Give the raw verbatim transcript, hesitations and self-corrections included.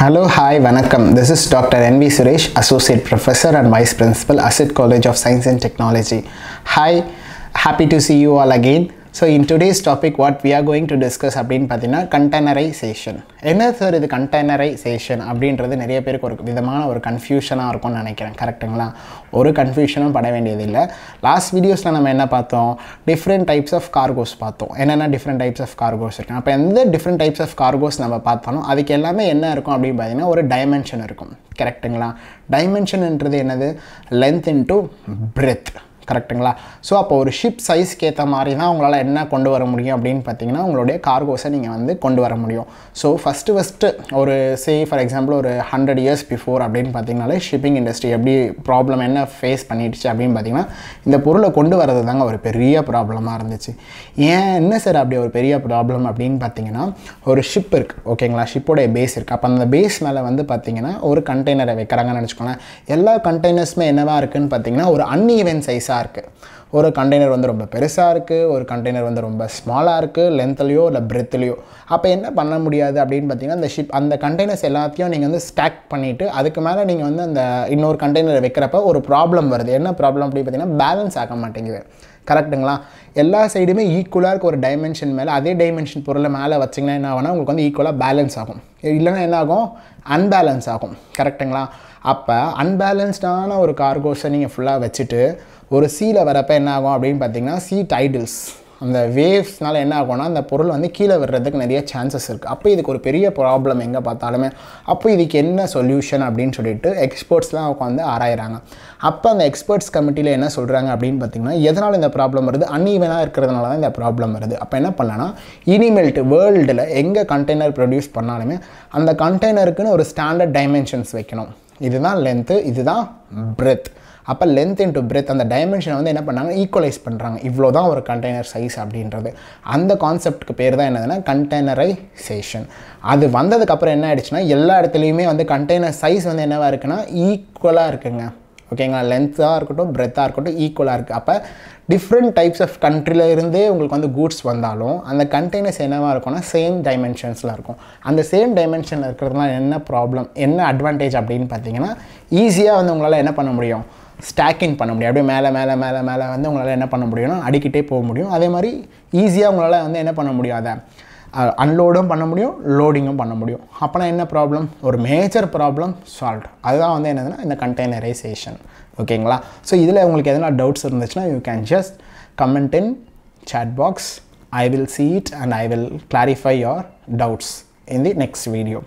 Hello, hi, Vanakkam. This is Doctor N. B. Suresh, Associate Professor and Vice Principal, ASET College of Science and Technology. Hi, happy to see you all again. So in today's topic, what we are going to discuss abdin pathina containerization. Enna sir idu containerization abindrathu neriya perukku oru vidhamana oru confusion ah irukku nu nenikiren correct la oru confusion um pada vendiyadilla. Last videos la nama enna paathom different types of cargos paathom enna na different types of cargos irukku appo endha different types of cargos nama paathano adukku ellame enna irukum abdin pathina oru dimension irukum correct la dimension endrathu enadhu length into breadth கரெக்ட்டுங்களா. So அப்போ ஒரு ship சைஸ்க்கு ஏற்ற மாதிரி தான் உங்களால் என்ன கொண்டு வர முடியும் அப்படின்னு பார்த்தீங்கன்னா உங்களுடைய கார்கோஸை நீங்கள் வந்து கொண்டு வர முடியும். ஸோ ஃபஸ்ட்டு ஃபஸ்ட்டு ஒரு சே ஃபார் எக்ஸாம்பிள் ஒரு ஹண்ட்ரட் இயர்ஸ் பிஃபோர் அப்படின்னு பார்த்தீங்கனாலே ஷிப்பிங் இண்டஸ்ட்ரி எப்படி ப்ராப்ளம் என்ன ஃபேஸ் பண்ணிடுச்சு அப்படின்னு பார்த்தீங்கன்னா இந்த பொருளை கொண்டு வரது தாங்க ஒரு பெரிய ப்ராப்ளமாக இருந்துச்சு. ஏன் என்ன சார் அப்படி ஒரு பெரிய ப்ராப்ளம் அப்படின்னு பார்த்தீங்கன்னா ஒரு ஷிப் இருக்குது ஓகேங்களா, ஷிப்போடைய பேஸ் இருக்குது. அப்போ அந்த பேஸ் மேலே வந்து பார்த்தீங்கன்னா ஒரு கண்டெய்னரை வைக்கிறாங்கன்னு வச்சுக்கோங்களேன். எல்லா கண்டெய்னர்ஸுமே என்னவாக இருக்குதுன்னு பார்த்தீங்கன்னா ஒரு அன்இவன் சைஸாக இருக்குது. ஒரு கண்டெய்னர் வந்து ரொம்ப பெருசாக இருக்குது, ஒரு கண்டெய்னர் வந்து ரொம்ப ஸ்மாலாக இருக்குது, லென்த்லையோ இல்லை பிரெத்லையோ. அப்போ என்ன பண்ண முடியாது அப்படின்னு பார்த்தீங்கன்னா அந்த ஷிப் அந்த கண்டெய்னர்ஸ் எல்லாத்தையும் நீங்கள் வந்து ஸ்டாக் பண்ணிவிட்டு அதுக்கு மேலே நீங்கள் வந்து அந்த இன்னொரு கண்டெய்னர் வைக்கிறப்ப ஒரு ப்ராப்ளம் வருது. என்ன ப்ராப்ளம் அப்படின்னு பார்த்தீங்கன்னா பேலன்ஸ் ஆக மாட்டேங்குது. கரெக்டுங்களா. எல்லா சைடுமே ஈக்குவலாக இருக்க ஒரு டைமென்ஷன் மேலே அதே டைமென்ஷன் பொருளை மேலே வச்சிங்கன்னா என்ன ஆகும்னா உங்களுக்கு வந்து ஈக்குவலாக பேலன்ஸ் ஆகும், இல்லைன்னா என்ன ஆகும் அன்பேலன்ஸ் ஆகும். கரெக்டுங்களா. அப்போ அன்பேலன்ஸ்டான ஒரு கார்கோஸை நீங்கள் ஃபுல்லாக வச்சுட்டு ஒரு சீல வரப்போ என்ன ஆகும் அப்படின்னு பார்த்தீங்கன்னா சீ டைடில்ஸ் அந்த வேவ்ஸ்னால் என்ன ஆகும்னா அந்த பொருள் வந்து கீழே வர்றதுக்கு நிறைய சான்சஸ் இருக்குது. அப்போ இதுக்கு ஒரு பெரிய ப்ராப்ளம் எங்கே பார்த்தாலுமே. அப்போ இதுக்கு என்ன சொல்யூஷன் அப்படின்னு சொல்லிட்டு எக்ஸ்பர்ட்ஸ்லாம் உட்காந்து ஆராயிறாங்க. அப்போ அந்த எக்ஸ்பர்ட்ஸ் கமிட்டியில் என்ன சொல்கிறாங்க அப்படின்னு பார்த்தீங்கன்னா எதனால் இந்த ப்ராப்ளம் வருது, அன்இவனாக இருக்கிறதுனால தான் இந்த ப்ராப்ளம் வருது. அப்போ என்ன பண்ணலாம்னா இனிமேல்ட்டு வேர்ல்டில் எங்கே கண்டெய்னர் ப்ரொடியூஸ் பண்ணாலுமே அந்த கண்டெய்னருக்குன்னு ஒரு ஸ்டாண்டர்ட் டைமென்ஷன்ஸ் வைக்கணும். இதுதான் லென்த்து, இதுதான் பிரெத். அப்போ லென்த் இன்ட்டு பிரெத் அந்த டைமென்ஷனை வந்து என்ன பண்ணாங்க ஈக்குவலைஸ் பண்ணுறாங்க. இவ்வளோ தான் ஒரு கண்டெய்னர் சைஸ் அப்படின்றது. அந்த கான்செப்டுக்கு பேர் தான் என்னதுன்னா கண்டெய்னரைசேஷன். அது வந்ததுக்கப்புறம் என்ன ஆயிடுச்சுன்னா எல்லா இடத்துலையுமே வந்து கண்டெய்னர் சைஸ் வந்து என்னவாக இருக்குன்னா ஈக்குவலாக இருக்குங்க. ஓகேங்களா. லென்த்தாக இருக்கட்டும் பிரெத்தாக இருக்கட்டும் ஈக்குவலாக இருக்குது. அப்போ டிஃப்ரெண்ட் டைப்ஸ் ஆஃப் கண்ட்ரியில் இருந்தே உங்களுக்கு வந்து கூட்ஸ் வந்தாலும் அந்த கண்டெய்னர்ஸ் என்னவாக இருக்கும்னா சேம் டைமென்ஷன்ஸில் இருக்கும். அந்த சேம் டைமென்ஷனில் இருக்கிறதுனால என்ன ப்ராப்ளம் என்ன அட்வான்டேஜ் அப்படின்னு பார்த்தீங்கன்னா ஈஸியாக வந்து உங்களால் என்ன பண்ண முடியும் ஸ்டாக்கிங் பண்ண முடியும். அப்படியே மேலே மேலே மேலே மேலே வந்து உங்களால் என்ன பண்ண முடியும்னா அடிக்கிட்டே போக முடியும். அதே மாதிரி ஈஸியாக உங்களால் வந்து என்ன பண்ண முடியும் அதை அன்லோடும் பண்ண முடியும், லோடிங்கும் பண்ண முடியும். அப்போனா என்ன ப்ராப்ளம் ஒரு மேஜர் ப்ராப்ளம் சால்வ். அதுதான் வந்து என்னதுன்னா இந்த கண்டெய்னரைசேஷன். ஓகேங்களா. ஸோ இதில் உங்களுக்கு எதனா டவுட்ஸ் இருந்துச்சுன்னா you can just comment in chat box. I will see it and I will clarify your doubts in the next video.